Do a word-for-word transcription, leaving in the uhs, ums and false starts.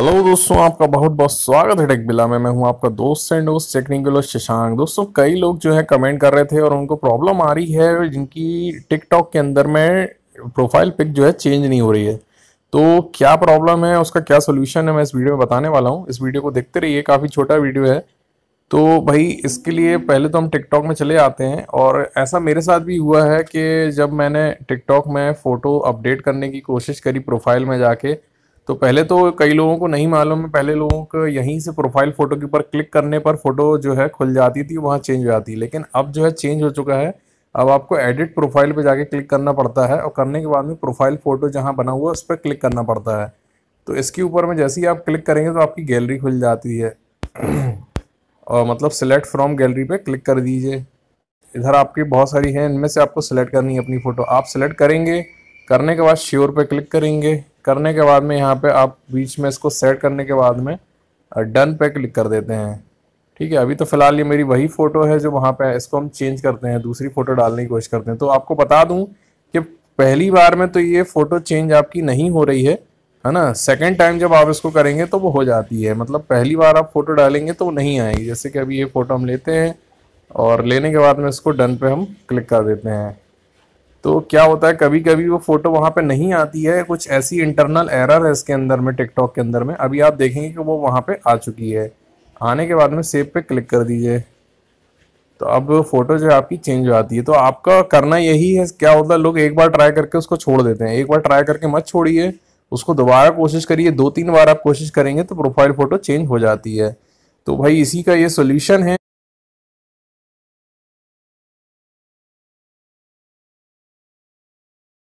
Hello दोस्तों, आपका बहुत बहुत स्वागत है टेक विला में। मैं हूं आपका दोस्त एंड दोस्त टेक्निकल शशांक। दोस्तों, कई लोग जो है कमेंट कर रहे थे और उनको प्रॉब्लम आ रही है जिनकी टिकटॉक के अंदर में प्रोफाइल पिक जो है चेंज नहीं हो रही है। तो क्या प्रॉब्लम है, उसका क्या सोल्यूशन है, मैं इस वीडियो में बताने वाला हूँ। इस वीडियो को देखते रहिए, काफ़ी छोटा वीडियो है। तो भाई इसके लिए पहले तो हम टिकटॉक में चले आते हैं। और ऐसा मेरे साथ भी हुआ है कि जब मैंने टिकटॉक में फ़ोटो अपडेट करने की कोशिश करी प्रोफाइल में जाके, तो पहले तो कई लोगों को नहीं मालूम है, पहले लोगों को यहीं से प्रोफाइल फ़ोटो के ऊपर क्लिक करने पर फ़ोटो जो है खुल जाती थी, वहाँ चेंज हो जाती। लेकिन अब जो है चेंज हो चुका है। अब आपको एडिट प्रोफाइल पर जाके क्लिक करना पड़ता है और करने के बाद में प्रोफाइल फ़ोटो जहाँ बना हुआ है उस पर क्लिक करना पड़ता है। तो इसके ऊपर में जैसे ही आप क्लिक करेंगे तो आपकी गैलरी खुल जाती है और मतलब सिलेक्ट फ्रॉम गैलरी पे क्लिक कर दीजिए। इधर आपकी बहुत सारी हैं, इनमें से आपको सिलेक्ट करनी है अपनी फ़ोटो। आप सिलेक्ट करेंगे, करने के बाद श्योर पे क्लिक करेंगे, करने के बाद में यहाँ पे आप बीच में इसको सेट करने के बाद में डन पे क्लिक कर देते हैं। ठीक है, अभी तो फ़िलहाल ये मेरी वही फ़ोटो है जो वहाँ पे, इसको हम चेंज करते हैं, दूसरी फ़ोटो डालने की कोशिश करते हैं। तो आपको बता दूँ कि पहली बार में तो ये फ़ोटो चेंज आपकी नहीं हो रही है, है ना। सेकेंड टाइम जब आप इसको करेंगे तो वो हो जाती है। मतलब पहली बार आप फ़ोटो डालेंगे तो वो नहीं आएगी। जैसे कि अभी ये फ़ोटो हम लेते हैं और लेने के बाद में इसको डन पे हम क्लिक कर देते हैं। तो क्या होता है, कभी कभी वो फ़ोटो वहाँ पे नहीं आती है, कुछ ऐसी इंटरनल एरर है इसके अंदर में, टिकटॉक के अंदर में। अभी आप देखेंगे कि वो वहाँ पर आ चुकी है। आने के बाद में सेव पे क्लिक कर दीजिए तो अब फ़ोटो जो है आपकी चेंज हो जाती है। तो आपका करना यही है। क्या होता है, लोग एक बार ट्राई करके उसको छोड़ देते हैं। एक बार ट्राई करके मत छोड़िए, उसको दोबारा कोशिश करिए। दो तीन बार आप कोशिश करेंगे तो प्रोफाइल फ़ोटो चेंज हो जाती है। तो भाई इसी का ये सोल्यूशन है।